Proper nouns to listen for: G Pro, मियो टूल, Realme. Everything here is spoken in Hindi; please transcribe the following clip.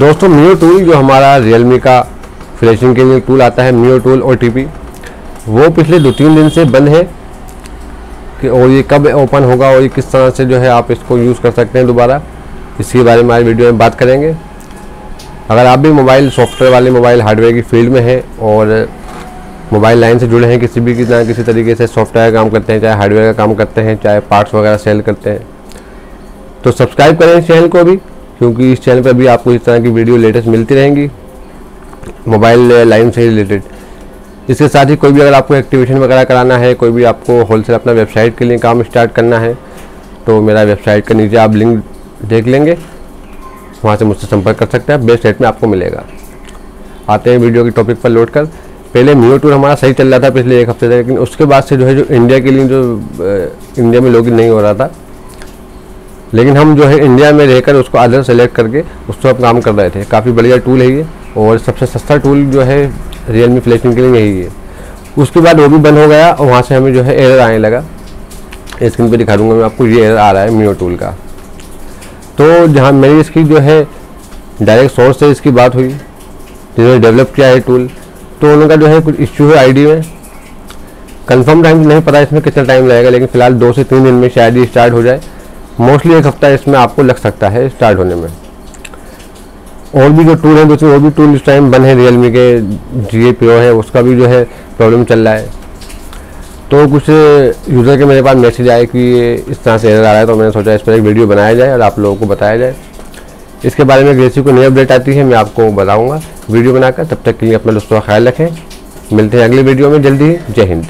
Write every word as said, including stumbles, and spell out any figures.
दोस्तों मियो टूल जो हमारा रियलमी का फ्लैशिंग के लिए टूल आता है, मियो टूल ओ टी पी, वो पिछले दो तीन दिन से बंद है कि और ये कब ओपन होगा और ये किस तरह से जो है आप इसको यूज़ कर सकते हैं दोबारा, इसके बारे में आज वीडियो में बात करेंगे। अगर आप भी मोबाइल सॉफ्टवेयर वाले मोबाइल हार्डवेयर की फील्ड में हैं और मोबाइल लाइन से जुड़े हैं, किसी भी किसी ना किसी तरीके से सॉफ्टवेयर काम करते हैं, चाहे हार्डवेयर का काम करते हैं, चाहे पार्ट्स वगैरह सेल करते हैं, तो सब्सक्राइब करें इस चैनल को भी, क्योंकि इस चैनल पर भी आपको इस तरह की वीडियो लेटेस्ट मिलती रहेंगी मोबाइल लाइन से रिलेटेड। इसके साथ ही कोई भी अगर आपको एक्टिवेशन वगैरह कराना है, कोई भी आपको होलसेल अपना वेबसाइट के लिए काम स्टार्ट करना है, तो मेरा वेबसाइट के नीचे आप लिंक देख लेंगे, वहाँ से मुझसे संपर्क कर सकते हैं, बेस्ट रेट में आपको मिलेगा। आते हैं वीडियो के टॉपिक पर लौट कर। पहले मियो टूल हमारा सही चल रहा था पिछले एक हफ्ते तक, लेकिन उसके बाद से जो है जो इंडिया के लिए जो इंडिया में लॉगिन नहीं हो रहा था, लेकिन हम जो है इंडिया में रहकर उसको अदर सेलेक्ट करके उसको हम काम कर रहे थे। काफ़ी बढ़िया टूल है ये, और सबसे सस्ता टूल जो है रियलमी फ्लैशिंग के लिए यही है। उसके बाद वो भी बंद हो गया और वहाँ से हमें जो है एरर आने लगा, स्क्रीन पे दिखा दूँगा मैं आपको, ये एरर आ रहा है मियो टूल का। तो जहाँ मेरी इसकी जो है डायरेक्ट सोर्स से इसकी बात हुई जिन्होंने डेवलप किया है टूल, तो उनका जो है कुछ इश्यू है आईडी में। कन्फर्म टाइम नहीं पता इसमें कितना टाइम लगेगा, लेकिन फ़िलहाल दो से तीन दिन में शायद ये स्टार्ट हो जाए, मोस्टली एक हफ्ता इसमें आपको लग सकता है स्टार्ट होने में। और भी जो टूल है दोस्तों, वो भी टूल इस टाइम बंद है, रियलमी के जी प्रो है उसका भी जो है प्रॉब्लम चल रहा है। तो कुछ यूज़र के मेरे पास मैसेज आए कि इस तरह से एरर आ रहा है, तो मैंने सोचा इस पर एक वीडियो बनाया जाए और आप लोगों को बताया जाए इसके बारे में। जैसी कोई नई अपडेट आती है मैं आपको बताऊँगा वीडियो बनाकर। तब तक के लिए अपना दोस्तों का ख्याल रखें, मिलते हैं अगली वीडियो में जल्दी ही। जय हिंद।